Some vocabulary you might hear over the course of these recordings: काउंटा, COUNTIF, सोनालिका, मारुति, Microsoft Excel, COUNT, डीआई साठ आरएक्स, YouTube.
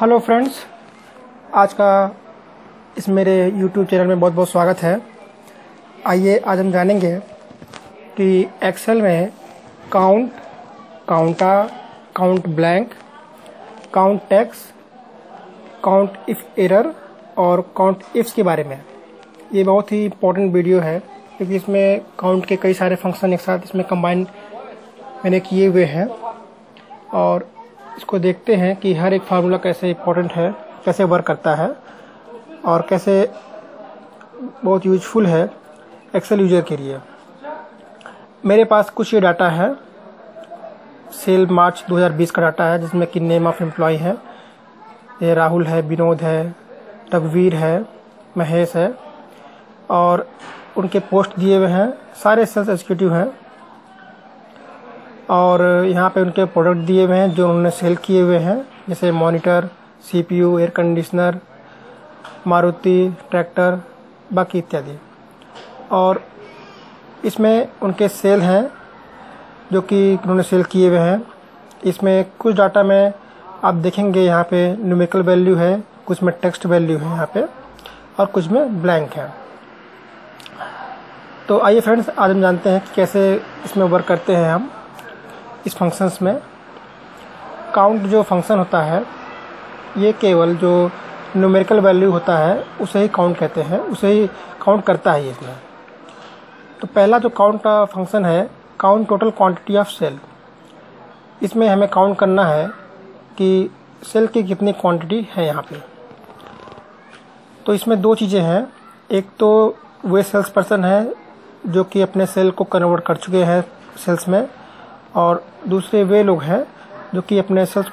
Hello friends, आज का इस मेरे यूट्यूब चैनल में बहुत बहुत स्वागत है। आइए आज हम जानेंगे कि एक्सेल में count, काउंटा, count blank, count text, count if error और काउंट इफ्स के बारे में। ये बहुत ही इम्पोर्टेंट वीडियो है क्योंकि इसमें काउंट के कई सारे फंक्शन एक साथ इसमें कंबाइन मैंने किए हुए हैं और इसको देखते हैं कि हर एक फार्मूला कैसे इम्पोर्टेंट है, कैसे वर्क करता है और कैसे बहुत यूजफुल है एक्सेल यूजर के लिए। मेरे पास कुछ ये डाटा है, सेल मार्च 2020 का डाटा है जिसमें कि नेम ऑफ एम्प्लॉय है, ये राहुल है, विनोद है, रघुवीर है, महेश है और उनके पोस्ट दिए हुए हैं, सारे सेल्स एग्जीक्यूटिव हैं और यहाँ पे उनके प्रोडक्ट दिए हुए हैं जो उन्होंने सेल किए हुए हैं, जैसे monitor, CPU, air conditioner, मारुति, tractor, बाकी इत्यादि। और इसमें उनके सेल हैं जो कि उन्होंने सेल किए हुए हैं। इसमें कुछ डाटा में आप देखेंगे यहाँ पे न्यूमेरिकल वैल्यू है, कुछ में टेक्स्ट वैल्यू है यहाँ पे और कुछ में ब्लैंक है। तो आइए फ्रेंड्स, आज हम जानते हैं कि कैसे इसमें वर्क करते हैं हम इस फंक्शंस में। काउंट जो फंक्शन होता है ये केवल जो न्यूमेरिकल वैल्यू होता है उसे ही काउंट कहते हैं, उसे ही काउंट करता है इसमें। तो पहला जो काउंट का फंक्शन है, count total quantity of sale, इसमें हमें काउंट करना है कि सेल की कितनी क्वांटिटी है यहाँ पे। तो इसमें दो चीज़ें हैं, एक तो वे सेल्स पर्सन हैं जो कि अपने सेल को कन्वर्ट कर चुके हैं सेल्स में और दूसरे वे लोग हैं जो कि अपने सेल्स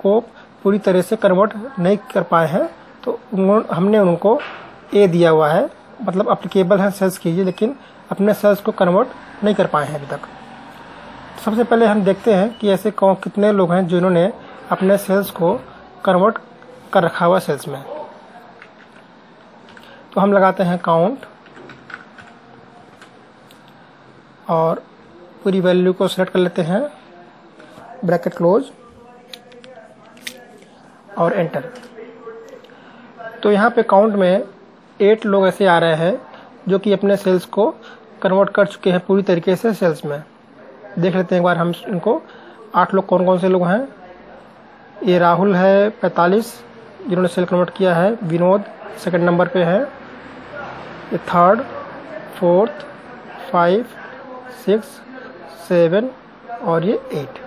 को पूरी तरह से कन्वर्ट नहीं कर पाए हैं। तो हमने उनको ए दिया हुआ है, मतलब अप्लीकेबल है सेल्स के लिए लेकिन अपने सेल्स को कन्वर्ट नहीं कर पाए हैं अभी तक। सबसे पहले हम देखते हैं कि ऐसे कितने लोग हैं जिन्होंने अपने सेल्स को कन्वर्ट कर रखा हुआ सेल्स में। तो हम लगाते हैं काउंट और पूरी वैल्यू को सेलेक्ट कर लेते हैं, ब्रैकेट क्लोज और एंटर। तो यहाँ पे काउंट में 8 लोग ऐसे आ रहे हैं जो कि अपने सेल्स को कन्वर्ट कर चुके हैं पूरी तरीके से सेल्स में। देख लेते हैं एक बार हम इनको, 8 लोग कौन कौन से लोग हैं। ये राहुल है 45 जिन्होंने सेल कन्वर्ट किया है, विनोद सेकंड नंबर पे है, ये थर्ड, फोर्थ, 5, 6, 7 और ये 8।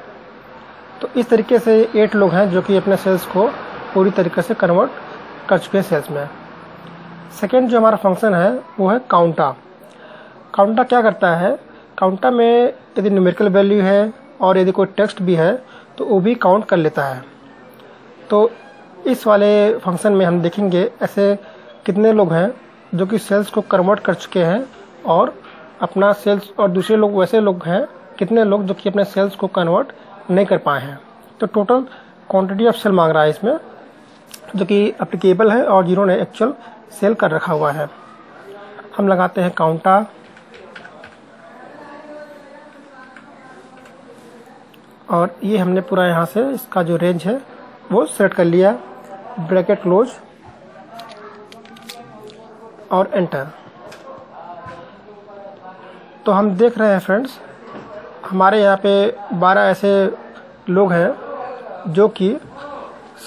तो इस तरीके से 8 लोग हैं जो कि अपने सेल्स को पूरी तरीके से कन्वर्ट कर चुके हैं सेल्स में। सेकंड जो हमारा फंक्शन है वो है काउंटा। काउंटा क्या करता है, काउंटा में यदि न्यूमेरिकल वैल्यू है और यदि कोई टेक्स्ट भी है तो वो भी काउंट कर लेता है। तो इस वाले फंक्शन में हम देखेंगे ऐसे कितने लोग हैं जो कि सेल्स को कन्वर्ट कर चुके हैं और अपना सेल्स, और दूसरे लोग वैसे लोग हैं कितने लोग जो कि अपने सेल्स को कन्वर्ट नहीं कर पाए हैं। तो टोटल क्वांटिटी ऑफ सेल मांग रहा है इसमें, जो कि एप्लीकेबल है और जिन्होंने एक्चुअल सेल कर रखा हुआ है। हम लगाते हैं काउंटा और ये हमने पूरा यहाँ से इसका जो रेंज है वो सेलेक्ट कर लिया, ब्रैकेट क्लोज और एंटर। तो हम देख रहे हैं फ्रेंड्स, हमारे यहाँ पे 12 ऐसे लोग हैं जो कि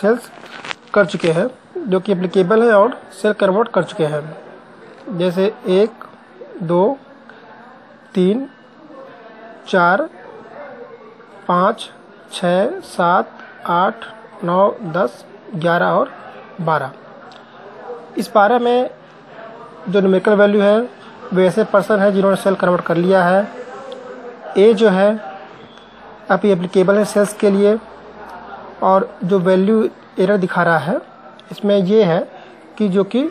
सेल्स कर चुके हैं, जो कि एप्लीकेबल है और सेल कन्वर्ट कर चुके हैं, जैसे 1, 2, 3, 4, 5, 6, 7, 8, 9, 10, 11 और 12। इस 12 में जो न्यूमेरिकल वैल्यू है वे ऐसे पर्सन है जिन्होंने सेल कन्वर्ट कर लिया है। ए जो है अभी एप्लीकेबल है सेल्स के लिए और जो वैल्यू एरर दिखा रहा है इसमें ये है कि जो कि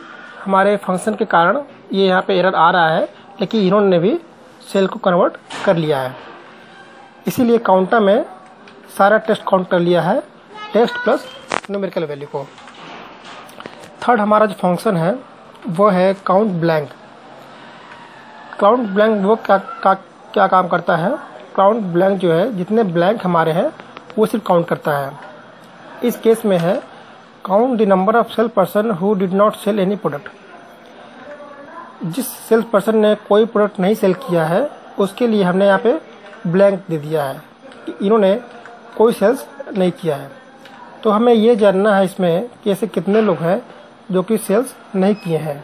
हमारे फंक्शन के कारण ये यहाँ पे एरर आ रहा है, लेकिन इन्होंने भी सेल को कन्वर्ट कर लिया है। इसीलिए काउंटा में सारा टेक्स्ट काउंट कर लिया है, टेक्स्ट प्लस न्यूमेरिकल वैल्यू को। थर्ड हमारा जो फंक्शन है वो है काउंट ब्लैंक। काउंट ब्लैंक वो क्या काम करता है, काउंट ब्लैंक जो है जितने ब्लैंक हमारे हैं वो सिर्फ काउंट करता है। इस केस में है count the number of sale person who did not sell any product. जिस सेल पर्सन ने कोई प्रोडक्ट नहीं सेल किया है उसके लिए हमने यहाँ पे ब्लैंक दे दिया है कि इन्होंने कोई सेल्स नहीं किया है। तो हमें ये जानना है इसमें कि ऐसे कितने लोग हैं जो कि सेल्स नहीं किए हैं।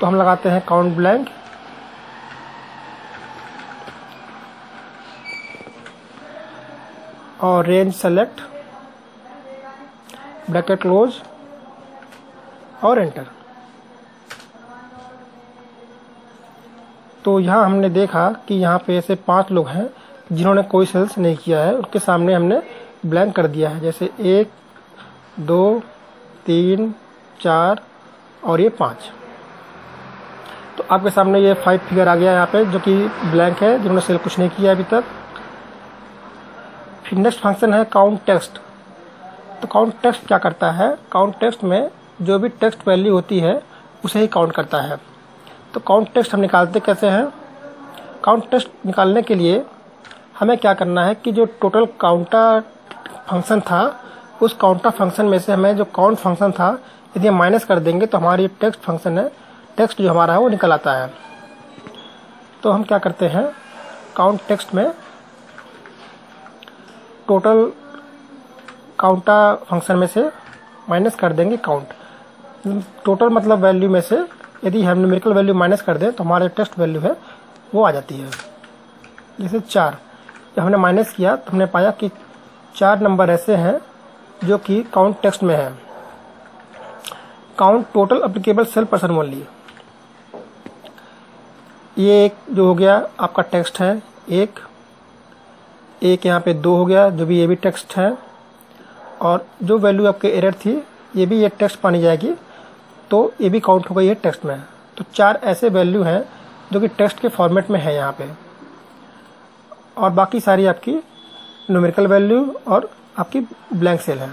तो हम लगाते हैं काउंट ब्लैंक। और रेंज सेलेक्ट, ब्रैकेट क्लोज और एंटर। तो यहाँ हमने देखा कि यहाँ पे ऐसे 5 लोग हैं जिन्होंने कोई सेल्स नहीं किया है, उनके सामने हमने ब्लैंक कर दिया है। जैसे 1, 2, 3, 4 और ये 5। तो आपके सामने ये 5 फिगर आ गया यहाँ पे जो कि ब्लैंक है, जिन्होंने सेल कुछ नहीं किया अभी तक। फिर नेक्स्ट फंक्शन है काउंट टेक्स्ट। तो काउंट टेक्स्ट क्या करता है? काउंट टेक्स्ट में जो भी टेक्स्ट वैल्यू होती है उसे ही काउंट करता है। तो काउंट टेक्स्ट हम निकालते कैसे हैं? काउंट टेक्स्ट निकालने के लिए हमें क्या करना है कि जो टोटल काउंटा फंक्शन था उस काउंटा फंक्शन में से हमें जो काउंट फंक्शन था यदि हम माइनस कर देंगे तो हमारी टेक्स्ट फंक्शन है, टेक्स्ट जो हमारा है वो निकल आता है। तो हम क्या करते हैं, काउंट टेक्स्ट में टोटल काउंटा फंक्शन में से माइनस कर देंगे काउंट। टोटल मतलब वैल्यू में से यदि हम न्यूमेरिकल वैल्यू माइनस कर दें तो हमारे टेक्स्ट वैल्यू है वो आ जाती है। जैसे 4 जब हमने माइनस किया तो हमने पाया कि 4 नंबर ऐसे हैं जो कि काउंट टेक्स्ट में है। Count total applicable sale person only, ये एक जो हो गया आपका टेक्स्ट है। एक यहाँ पे 2 हो गया जो भी ये भी टेक्स्ट है, और जो वैल्यू आपके एरर थी ये भी ये टेक्स्ट पानी जाएगी तो ये भी काउंट हो गई है टेक्स्ट में। तो 4 ऐसे वैल्यू हैं जो कि टेक्स्ट के फॉर्मेट में है यहाँ पे, और बाकी सारी आपकी न्यूमेरिकल वैल्यू और आपकी ब्लैंक सेल है।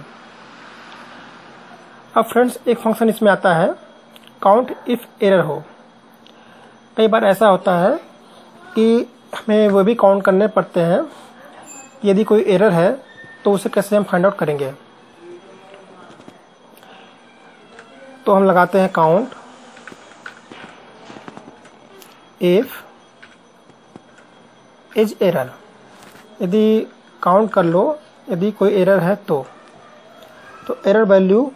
अब फ्रेंड्स एक फंक्शन इसमें आता है काउंट इफ़ एरर हो। कई बार ऐसा होता है कि हमें वो भी काउंट करने पड़ते हैं, यदि कोई एरर है तो उसे कैसे हम फाइंड आउट करेंगे। तो हम लगाते हैं काउंट इफ इज एरर। यदि काउंट कर लो यदि कोई एरर है तो एरर वैल्यू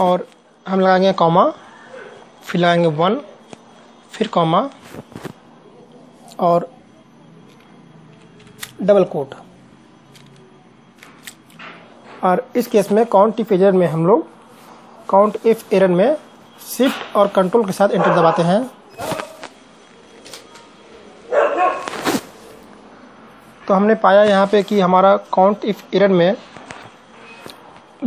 और हम लगाएंगे कॉमा, फिर लगाएंगे 1, फिर कॉमा और डबल कोट। और इस केस में काउंट इफ एरर में हम लोग काउंट इफ एरर में शिफ्ट और कंट्रोल के साथ एंटर दबाते हैं। तो हमने पाया यहाँ पे कि हमारा काउंट इफ एरर में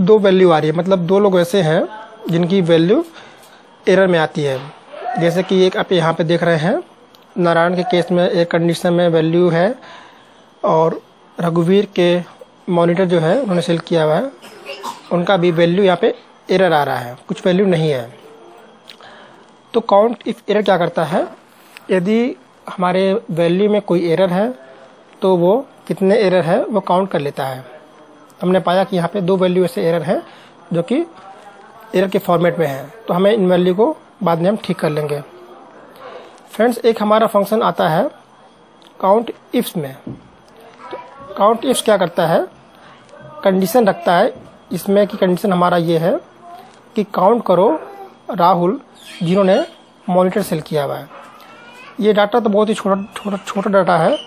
2 वैल्यू आ रही है, मतलब 2 लोग ऐसे हैं जिनकी वैल्यू एरर में आती है। जैसे कि एक आप यहाँ पे देख रहे हैं, नारायण के केस में एक कंडीशन में वैल्यू है और रघुवीर के मॉनिटर जो है उन्होंने सेल किया हुआ है, उनका भी वैल्यू यहाँ पे एरर आ रहा है, कुछ वैल्यू नहीं है। तो काउंट इफ एरर क्या करता है, यदि हमारे वैल्यू में कोई एरर है तो वो कितने एरर है वो काउंट कर लेता है। हमने पाया कि यहाँ पे 2 वैल्यू ऐसे एरर है जो कि एरर के फॉर्मेट में है, तो हमें इन वैल्यू को बाद में हम ठीक कर लेंगे। फ्रेंड्स एक हमारा फंक्शन आता है काउंट इफ्स में। काउंट इफ क्या करता है, कंडीशन रखता है इसमें कि कंडीशन हमारा ये है कि काउंट करो राहुल जिन्होंने मॉनिटर सेल किया हुआ है। ये डाटा तो बहुत ही छोटा डाटा है,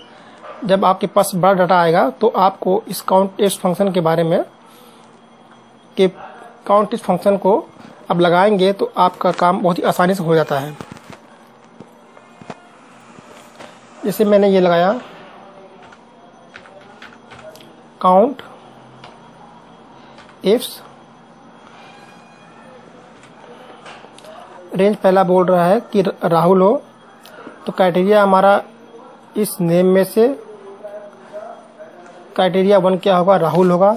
जब आपके पास बड़ा डाटा आएगा तो आपको इस काउंट इफ फंक्शन के बारे में कि काउंट इफ फंक्शन को अब लगाएंगे तो आपका काम बहुत ही आसानी से हो जाता है। जैसे मैंने ये लगाया काउंट इफ्स रेंज पहला बोल रहा है कि राहुल हो, तो क्राइटेरिया हमारा इस नेम में से क्राइटेरिया 1 क्या होगा, राहुल होगा।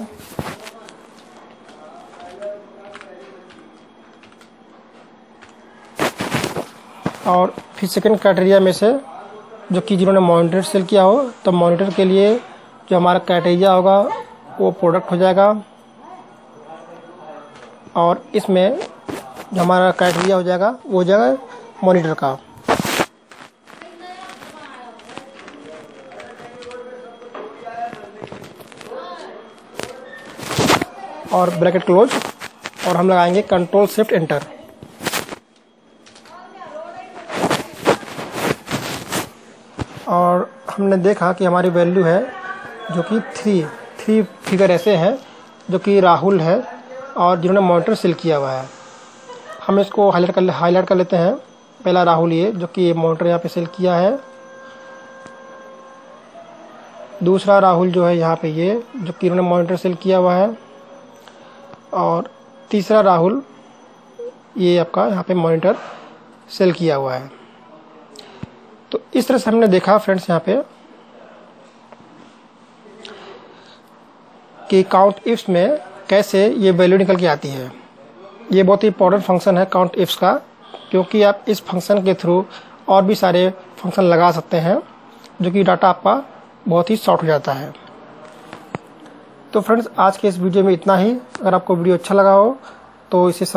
और फिर सेकेंड क्राइटेरिया में से जो कि जिन्होंने मॉनिटर सेल किया हो तो मॉनिटर के लिए जो हमारा क्राइटेरिया होगा वो प्रोडक्ट हो जाएगा, और इसमें जो हमारा क्राइटेरिया हो जाएगा वो हो जाएगा मॉनिटर का। और ब्रैकेट क्लोज, और हम लगाएंगे कंट्रोल शिफ्ट एंटर। और हमने देखा कि हमारी वैल्यू है जो कि थ्री फिगर ऐसे हैं जो कि राहुल है और जिन्होंने मॉनिटर सेल किया हुआ है। हम इसको हाईलाइट कर लेते हैं। पहला राहुल ये जो कि मॉनिटर यहाँ पे सेल किया है, दूसरा राहुल जो है यहाँ पे ये जो कि इन्होंने मॉनिटर सेल किया हुआ है, और तीसरा राहुल ये आपका यहाँ पे मॉनिटर सेल किया हुआ है। तो इस तरह से हमने देखा फ्रेंड्स यहाँ पे कि काउंट इफ्स में कैसे ये वैल्यू निकल के आती है। ये बहुत ही इंपॉर्टेंट फंक्शन है काउंट इफ्स का, क्योंकि आप इस फंक्शन के थ्रू और भी सारे फंक्शन लगा सकते हैं जो कि डाटा आपका बहुत ही शॉर्ट हो जाता है। तो फ्रेंड्स आज के इस वीडियो में इतना ही। अगर आपको वीडियो अच्छा लगा हो तो इसे